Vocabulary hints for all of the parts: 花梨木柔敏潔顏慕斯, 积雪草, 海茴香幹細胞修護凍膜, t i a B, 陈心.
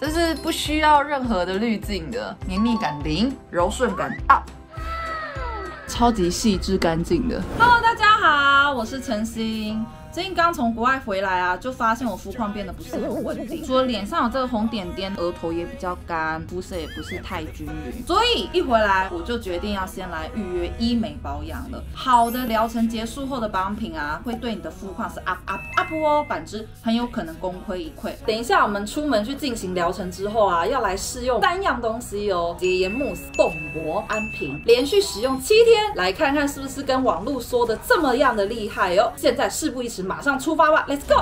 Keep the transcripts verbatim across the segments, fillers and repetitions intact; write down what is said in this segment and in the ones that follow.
这是不需要任何的滤镜的，绵密感零，柔顺感 up， 超级细致干净的。Hello， 大家好，我是陈心。最近刚从国外回来啊，就发现我肤况变得不是很稳定，除了脸上有这个红点点，额头也比较干，肤色也不是太均匀，所以一回来我就决定要先来预约医美保养了。好的疗程结束后的保养品啊，会对你的肤况是 up up up 哦，反之很有可能功亏一篑。等一下我们出门去进行疗程之后啊，要来试用三样东西哦，洁颜慕斯、冻膜、安瓶，连续使用七天，来看看是不是跟网络说的这么样的厉害哦。现在事不宜迟。 马上出发吧 ，Let's go！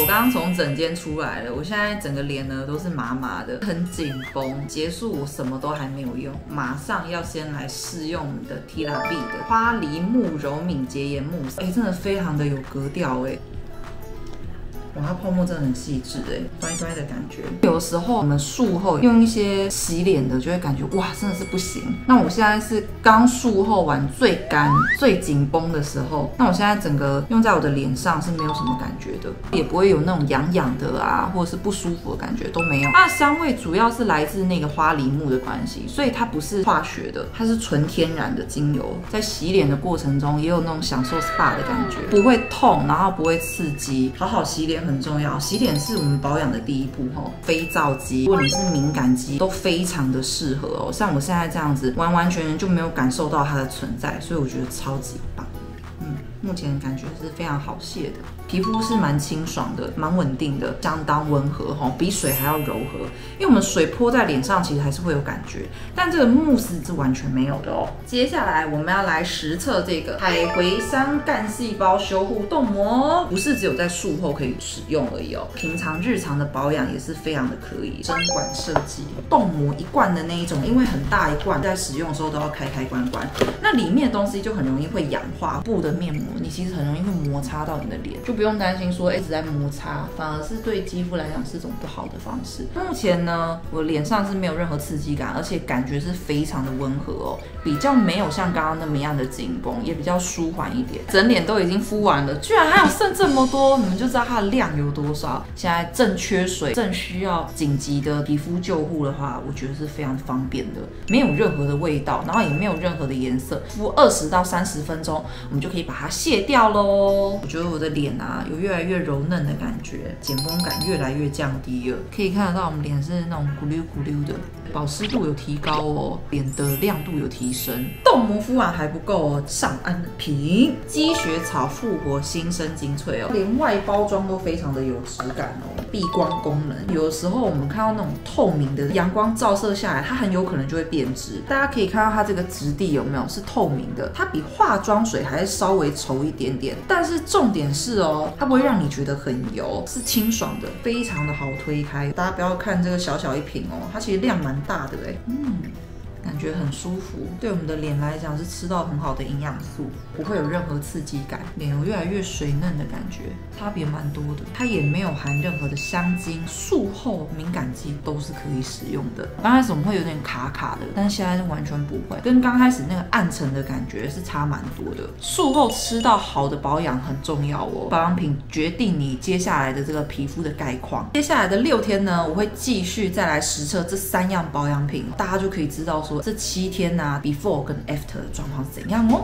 我刚刚从诊间出来了，我现在整个脸呢都是麻麻的，很紧绷。结束我什么都还没有用，马上要先来试用我们的 t i a B 的花梨木柔敏洁颜慕斯，哎，真的非常的有格调哎。 哇，它泡沫真的很细致哎，乖乖的感觉。有时候我们术后用一些洗脸的，就会感觉哇，真的是不行。那我现在是刚术后完最干、最紧绷的时候，那我现在整个用在我的脸上是没有什么感觉的，也不会有那种痒痒的啊，或者是不舒服的感觉都没有。它的香味主要是来自那个花梨木的关系，所以它不是化学的，它是纯天然的精油。在洗脸的过程中，也有那种享受 S P A 的感觉，不会痛，然后不会刺激，好好洗脸。 很重要，洗脸是我们保养的第一步哦。肥皂肌，如果你是敏感肌，都非常的适合哦。像我现在这样子，完完全全就没有感受到它的存在，所以我觉得超级棒。嗯，目前感觉是非常好卸的，皮肤是蛮清爽的，蛮稳定的，相当温和哦，比水还要柔和。因为我们水泼在脸上，其实还是会有感觉，但这个慕斯是完全没有的哦。接下来我们要来实测这个海茴香干细胞修护冻膜，不是只有在术后可以使用而已哦，平常日常的保养也是非常的可以。针管设计，冻膜一罐的那一种，因为很大一罐，在使用的时候都要开开关关，那里面的东西就很容易会氧化布的。 面膜，你其实很容易会摩擦到你的脸，就不用担心说一直在摩擦，反而是对肌肤来讲是一种不好的方式。目前呢，我脸上是没有任何刺激感，而且感觉是非常的温和哦，比较没有像刚刚那么样的紧绷，也比较舒缓一点。整脸都已经敷完了，居然还有剩这么多，你们就知道它的量有多少。现在正缺水，正需要紧急的皮肤救护的话，我觉得是非常方便的，没有任何的味道，然后也没有任何的颜色，敷二十到三十分钟，我们就可以。 把它卸掉喽！我觉得我的脸啊，有越来越柔嫩的感觉，紧绷感越来越降低了。可以看得到，我们脸是那种咕溜咕溜的，保湿度有提高哦，脸的亮度有提升。冻膜敷完还不够哦，上安瓶积雪草复活新生精粹哦，连外包装都非常的有质感哦，避光功能。有的时候我们看到那种透明的，阳光照射下来，它很有可能就会变质。大家可以看到它这个质地有没有是透明的，它比化妆水还是稍。 稍微稠一点点，但是重点是哦，它不会让你觉得很油，是清爽的，非常的好推开。大家不要看这个小小一瓶哦，它其实量蛮大的哎，嗯，感觉很舒服，对我们的脸来讲是吃到很好的营养素，不会有任何刺激感，脸有越来越水嫩的感觉，差别蛮多的。它也没有含任何的香精，术后敏感肌都是可以使用的。刚开始我们会有点卡卡的，但是现在是完全不会，跟刚开始那个。 暗沉的感觉是差蛮多的。术后吃到好的保养很重要哦，保养品决定你接下来的这个皮肤的概况。接下来的六天呢，我会继续再来实测这三样保养品，大家就可以知道说这七天啊 ，before 跟 after 的状况是怎样哦。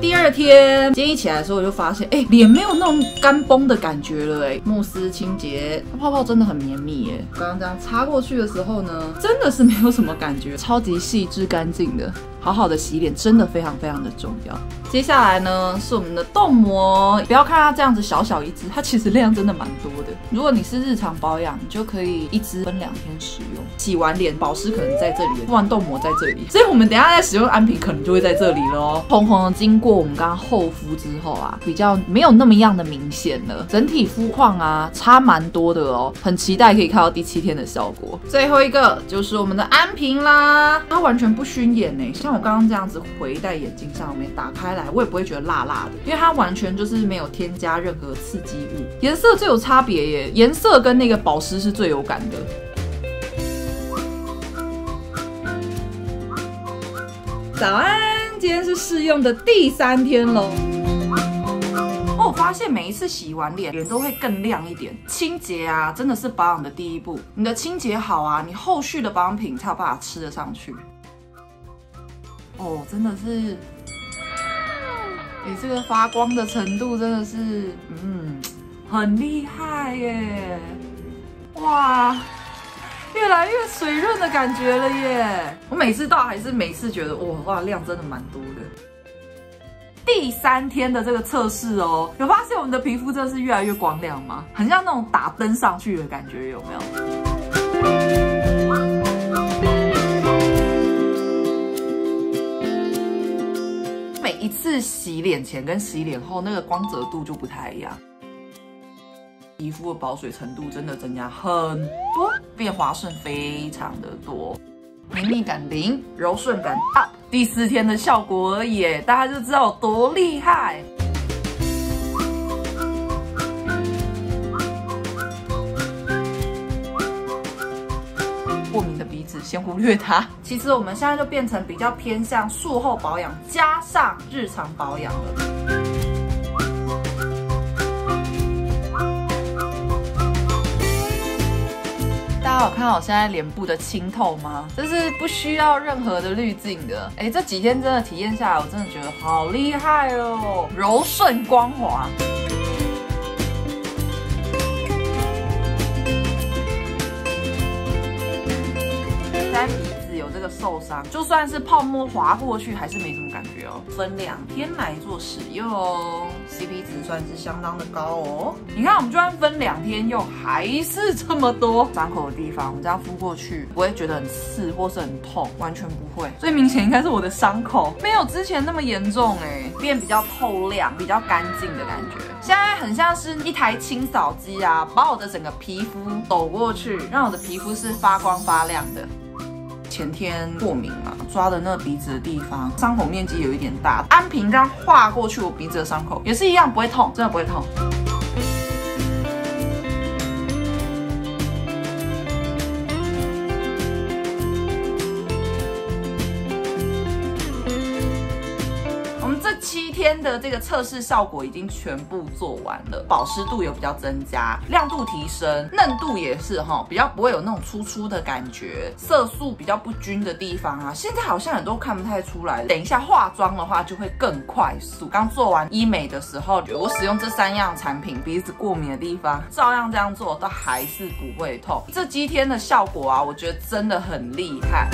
第二天，今天一起来的时候，我就发现，哎、欸，脸没有那种干绷的感觉了、欸，哎，慕斯清洁，它泡泡真的很绵密、欸，哎，刚刚这样擦过去的时候呢，真的是没有什么感觉，超级细致干净的。 好好的洗脸真的非常非常的重要。接下来呢是我们的冻膜，不要看它这样子小小一支，它其实量真的蛮多的。如果你是日常保养，你就可以一支分两天使用。洗完脸保湿可能在这里，敷完冻膜在这里，所以我们等一下在使用安瓶可能就会在这里咯。红红的经过我们刚刚厚敷之后啊，比较没有那么样的明显了，整体肤况啊差蛮多的哦。很期待可以看到第七天的效果。最后一个就是我们的安瓶啦，它完全不熏眼呢、欸，像。 我刚刚这样子回在眼睛上面打开来，我也不会觉得辣辣的，因为它完全就是没有添加任何刺激物。颜色最有差别耶，颜色跟那个保湿是最有感的。早安，今天是试用的第三天喽。哦，我发现每一次洗完脸，脸都会更亮一点。清洁啊，真的是保养的第一步。你的清洁好啊，你后续的保养品才有办法吃得上去。哦，真的是，你这个发光的程度真的是，嗯，很厉害耶！哇。 越来越水润的感觉了耶！我每次到还是每次觉得哇哇量真的蛮多的。第三天的这个测试哦，有发现我们的皮肤真的是越来越光亮吗？很像那种打灯上去的感觉，有没有？ 每一次洗脸前跟洗脸后那个光泽度就不太一样。 皮肤的保水程度真的增加很多，变滑顺非常的多，绵密感零，柔顺感 up。第四天的效果而已，大家就知道有多厉害。过敏的鼻子先忽略它。其实我们现在就变成比较偏向术后保养加上日常保养了。 大家有看到我现在脸部的清透吗？这是不需要任何的滤镜的。哎，这几天真的体验下来，我真的觉得好厉害哦，柔顺光滑。现在鼻子有这个受伤，就算是泡沫滑过去，还是没什么感觉哦。分两天来做使用，C P 值算是相当的高哦。你看，我们就算分两天用，还是这么多伤口的地方，我们这样敷过去，不会觉得很刺或是很痛，完全不会。最明显应该是我的伤口没有之前那么严重哎，变比较透亮、比较干净的感觉。现在很像是一台清扫机啊，把我的整个皮肤抖过去，让我的皮肤是发光发亮的。 前天过敏嘛，抓的那个鼻子的地方，伤口面积有一点大。安瓶这样划过去，我鼻子的伤口也是一样，不会痛，真的不会痛。我们这七天的这个测试效果已经全部做完了，保湿度有比较增加，亮度提升，嫩度也是哈，比较不会有那种粗粗的感觉，色素比较不均的地方啊，现在好像也都看不太出来了。等一下化妆的话就会更快速。刚做完医美的时候，我使用这三样产品，鼻子过敏的地方照样这样做，都还是不会痛。这几天的效果啊，我觉得真的很厉害。